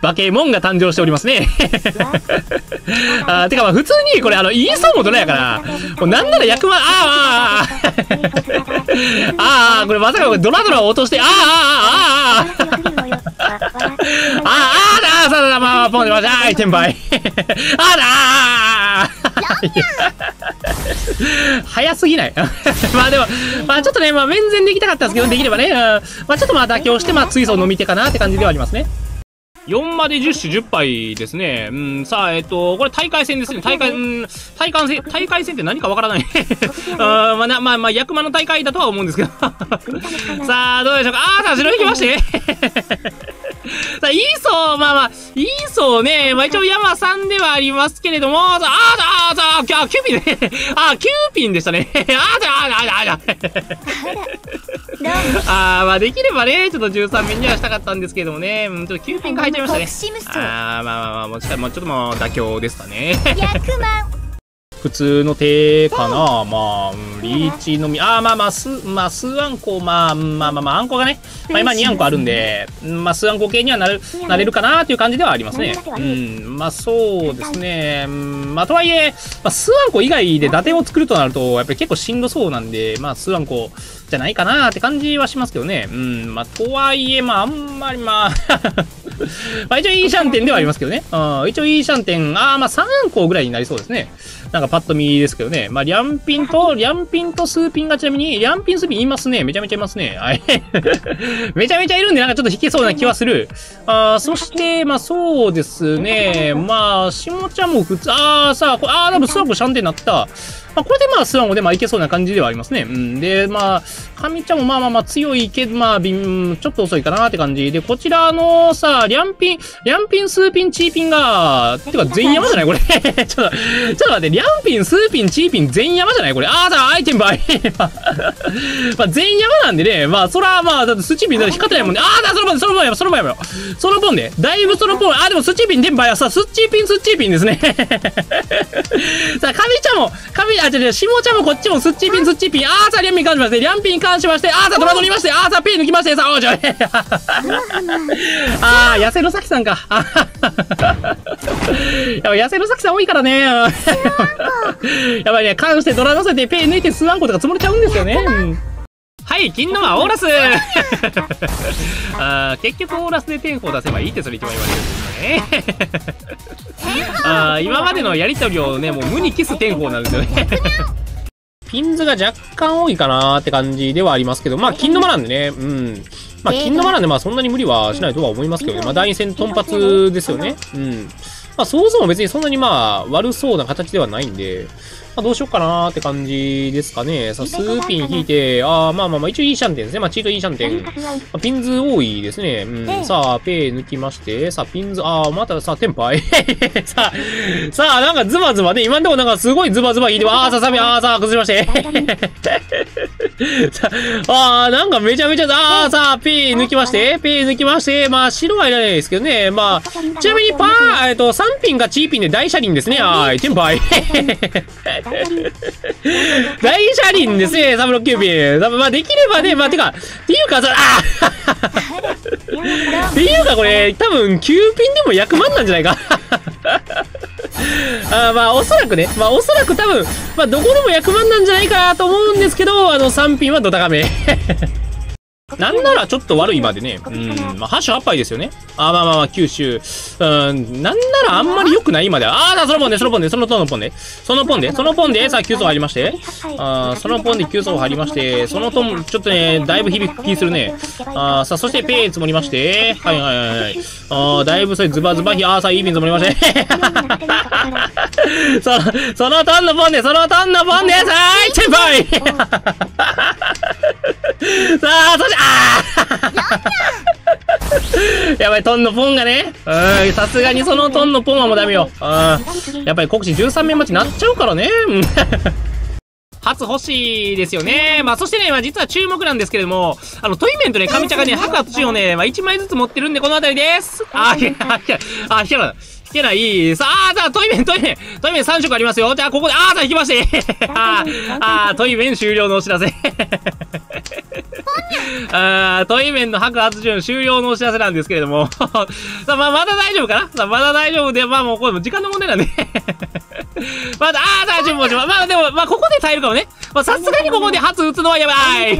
バケモンが誕生しておりますね。てかまあ普通にこれインストールもドラやから、もうなんなら役満、あーこれまさかドラドラを落として、早すぎない。まあでも、まあちょっとね、まあ面前できたかったんですけど、できればね、まあちょっとまあ妥協して、まあ水素を飲み手かなって感じではありますね。4まで10種10杯ですね。うん、さあ、これ大会戦ですね。大会戦って何かわからない。まあ、役満の大会だとは思うんですけど。さあ、どうでしょうか。あー、さあ、白引きまして。さあ、イーソー、イーソーね、まあ一応山さんではありますけれども、キューピンね。キューピンでしたね。まあできればね、ちょっと13面にはしたかったんですけどもね、ちょっとキューピンが入っちゃいましたね。もしかしたら、ちょっとまあ妥協ですかね。普通の手かな、まあ、リーチのみ、数あんこ、あんこがね、今2あんこあるんで、数あんこ系にはなれるかなという感じではありますね。そうですね、とはいえ、数あんこ以外で打点を作るとなると、やっぱり結構しんどそうなんで、数あんこじゃないかなって感じはしますけどね。とはいえ、あんまり一応いいシャンテンではありますけどね。一応いいシャンテン、3あんこぐらいになりそうですね。なんかパッと見ですけどね。リャンピンとスーピンがちなみに、リャンピンスーピンいますね。めちゃめちゃいますね。めちゃめちゃいるんで、なんかちょっと引けそうな気はする。そして、そうですね。しもちゃんも普通、でもスワンコシャンテンになった。これでスワンコでいけそうな感じではありますね。で、かみちゃんも強いけど、ちょっと遅いかなって感じで、こちらのさ、リャンピン、スーピン、チーピンが、てか全山じゃないこれ。ちょっと待って、リャンピン、スーピン、チーピン、全山じゃないこれ。アイテム倍。全山なんでね、そら、だってスチーピンだって光ってないもんね。その分で。だいぶその分、でもスチーピン、天倍はさ、スチーピンですね。さあ、かみちゃんも、しもちゃんもこっちもスッチーピン、さあ、リャンピンかんしまして、さあ、ドラ乗りまして、さあ、ペイ抜きまして、さあ、おうじゃねえ。痩せのさきさんか。痩せのさきさん多いからね。やばいね、かんしてドラ乗せて、ペイ抜いて、スワンコとか積もれちゃうんですよね。はい、金の間オーラス。結局オーラスで天砲出せばいいってそれ一番言われるんですよね。今までのやりとりをね、もう無にキス天砲なんですよね。ピンズが若干多いかなーって感じではありますけど、金の間なんでね、金の間なんで、そんなに無理はしないとは思いますけどね、第2戦トンパツですよね。想像も別にそんなに悪そうな形ではないんで、どうしようかなーって感じですかね。さあ、スーピン引いて、一応いいシャンテンですね。チートいいシャンテン。ピンズ多いですね。さあ、ペイ抜きまして、さあ、ピンズ、またさ、テンパイ。さあ、なんかズバズバね、今んとこなんかすごいズバズバ引いて、崩れまして。なんかめちゃめちゃ、ペイ抜きまして、白はいらないですけどね。ちなみに3ピンがチーピンで大車輪ですね。テンパイ。大車輪ですね、369ピン。できればね、っていうかこれ、多分9ピンでも役満なんじゃないか。おそらくね、おそらく多分、どこでも役満なんじゃないかと思うんですけど、3ピンはドタカメ。なんならちょっと悪いまでね。8種8杯ですよね。九州。なんならあんまり良くないまで。そのポンで、さあ、9層入りまして。そのポンで9層入りまして、そのトン、ちょっとね、だいぶ響きするね。さあ、そしてペイ積もりまして。だいぶそれズバズバ、さあ、イービン積もりまして。そのトンのポンで、さあ、いってんばいさあ、そして、やばい、トンのポンがね。さすがにそのトンのポンはもうダメよ。やっぱり国士13面待ちになっちゃうからね。初欲しいですよね。そしてね、実は注目なんですけれども、トイメンとね、かみちゃんがね、白髪土をね、1枚ずつ持ってるんで、この辺りです。ひらだ。引けない。さあ、じゃあ、トイメン3色ありますよ。じゃあ、ここで、ああ、じゃあ、引きまして。ああ、トイメン終了のお知らせ。ああ、トイメンの白発順終了のお知らせなんですけれども。さあ、まだ大丈夫かな？さあ、まだ大丈夫で、まあ、もう、これも時間の問題なんで。まだ、ああ、大丈夫、まあ、でも、まあ、ここで耐えるかもね。まあ、さすがにここで初打つのはやばい。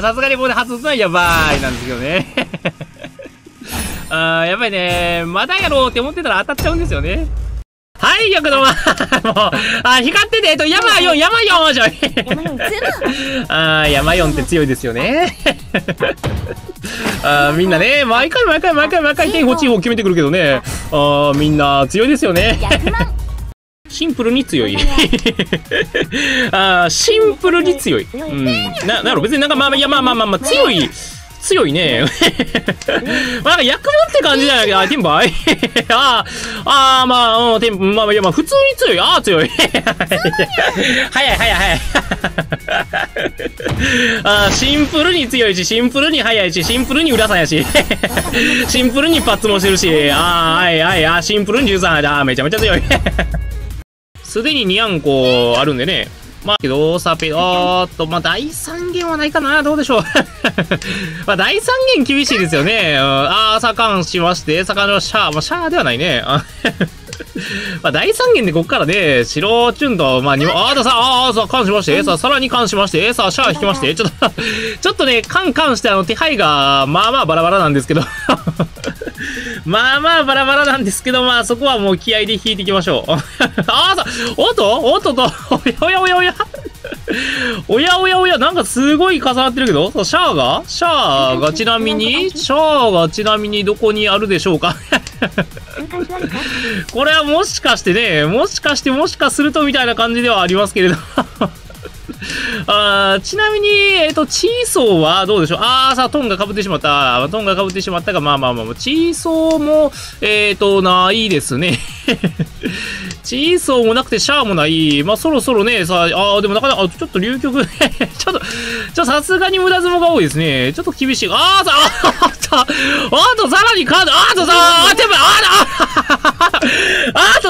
さすがにここで初打つのはやばいなんですけどね。やっぱりね、まだやろうって思ってたら当たっちゃうんですよね。はい、逆のま、もう、あ、光ってて、山4、じゃあ、山4って強いですよね。あ、みんなね、毎回、天保地方決めてくるけどね、あ、みんな強いですよね。シンプルに強い。あ、シンプルに強い。うん、なるほど、別になんか、まあ、強いね。まあ、役満って感じじゃないけど、あ、テンバイ。ああ、まあ、テン、まあ、いや、まあ、普通に強い。ああ、強い。早い。あ、シンプルに強いし、シンプルに早いし、シンプルに浦さんやし、シンプルにパッツもしてるし、ああ、はい、ああ、シンプルに13、ああ、めちゃめちゃ強い。すでに2アンコあるんでね。まあ、けど、サペ、まあ、第3弦はないかな、どうでしょう。まあ、第3弦厳しいですよね。ああ、左官しまして、シャア、まあ、シャアではないね。まあ、第3弦でこっからね、白チュンと、まあ、2、関しまして、さらに関しまして、シャア引きまして、ちょっとね、関して、手配が、まあ、バラバラなんですけど。まあ、バラバラなんですけど、まあ、そこはもう気合で引いていきましょう。おっと、おやおや、なんかすごい重なってるけど、シャアがちなみにどこにあるでしょうか。これはもしかしてね、もしかするとみたいな感じではありますけれど。あ、ちなみに、チーソーはどうでしょう。ああ、さあ、トンが被ってしまったが、まあ、チーソーも、ないですね。チーソーもなくて、シャアもない。まあ、そろそろね、さあ、あ、でもなかなか、ちょっと流局、ちょっとさすがに無駄相撲が多いですね。ちょっと厳しい。ああ、さあ、さらにカード、あと、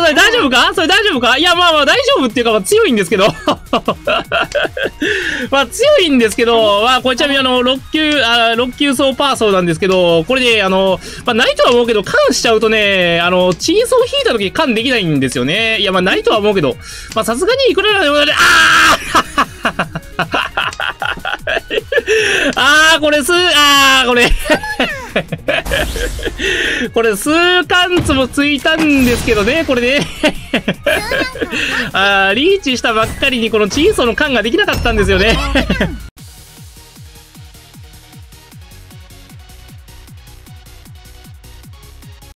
大丈夫か？それ大丈夫か？いや、まあ、大丈夫っていうか、まあ、強いんですけど。まあ、強いんですけど、まあ、これちなみに6級層パーソーなんですけど、これね、まあ、ないとは思うけど、缶しちゃうとね、チーソー引いた時缶できないんですよね。いや、まあ、ないとは思うけど、まあ、さすがにいくらでも、これ、これ、数貫つもついたんですけどね、これね。リーチしたばっかりに、この小さな缶ができなかったんですよね。